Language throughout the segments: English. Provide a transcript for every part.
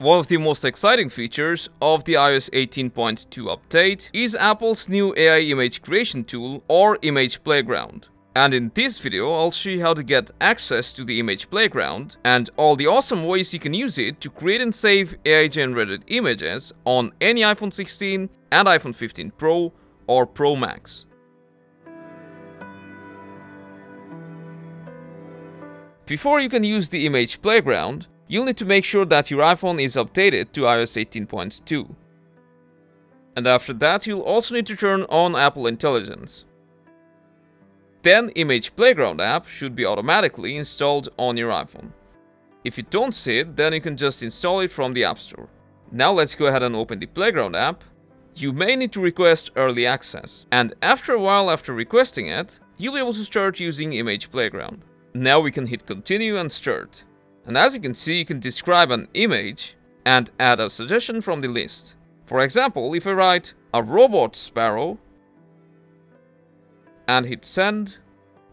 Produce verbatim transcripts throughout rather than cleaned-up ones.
One of the most exciting features of the iOS eighteen point two update is Apple's new A I image creation tool, or Image Playground. And in this video, I'll show you how to get access to the Image Playground and all the awesome ways you can use it to create and save A I-generated images on any iPhone sixteen and iPhone fifteen Pro or Pro Max. Before you can use the Image Playground, you'll need to make sure that your iPhone is updated to iOS eighteen point two. And after that, you'll also need to turn on Apple Intelligence. Then Image Playground app should be automatically installed on your iPhone. If you don't see it, then you can just install it from the App Store. Now let's go ahead and open the Playground app. You may need to request early access, and after a while after requesting it, you'll be able to start using Image Playground. Now we can hit continue and start. And as you can see, you can describe an image and add a suggestion from the list. For example, if I write a robot sparrow and hit send,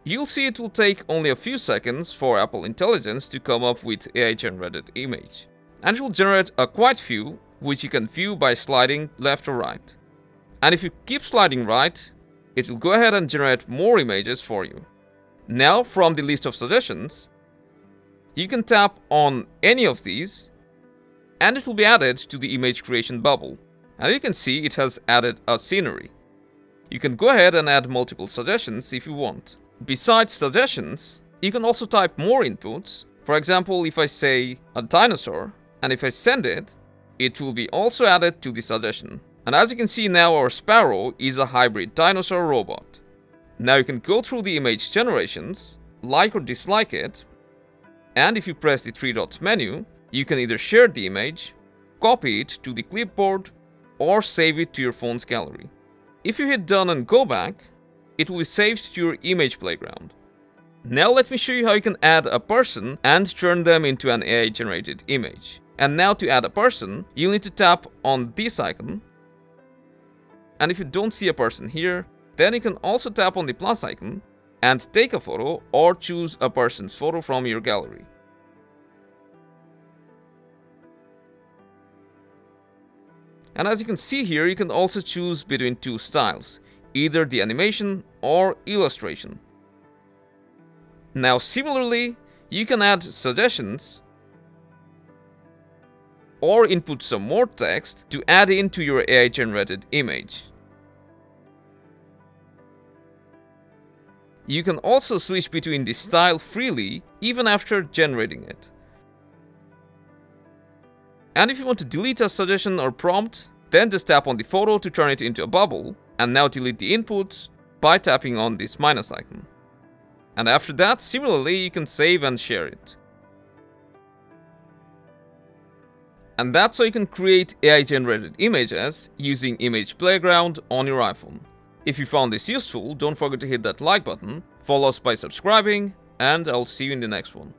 you'll see it will take only a few seconds for Apple Intelligence to come up with A I-generated image. And it will generate a quite few, which you can view by sliding left or right. And if you keep sliding right, it will go ahead and generate more images for you. Now, from the list of suggestions, you can tap on any of these and it will be added to the image creation bubble. And you can see it has added a scenery. You can go ahead and add multiple suggestions if you want. Besides suggestions, you can also type more inputs. For example, if I say a dinosaur and if I send it, it will be also added to the suggestion. And as you can see now, our sparrow is a hybrid dinosaur robot. Now you can go through the image generations, like or dislike it. And if you press the three dots menu, you can either share the image, copy it to the clipboard, or save it to your phone's gallery. If you hit done and go back, it will be saved to your Image Playground. Now let me show you how you can add a person and turn them into an A I-generated image. And now to add a person, you'll need to tap on this icon. And if you don't see a person here, then you can also tap on the plus icon and take a photo or choose a person's photo from your gallery. And as you can see here, you can also choose between two styles, either the animation or illustration. Now similarly, you can add suggestions or input some more text to add into your A I-generated image. You can also switch between the style freely, even after generating it. And if you want to delete a suggestion or prompt, then just tap on the photo to turn it into a bubble, and now delete the inputs by tapping on this minus icon. And after that, similarly, you can save and share it. And that's how you can create A I-generated images using Image Playground on your iPhone. If you found this useful, don't forget to hit that like button, follow us by subscribing, and I'll see you in the next one.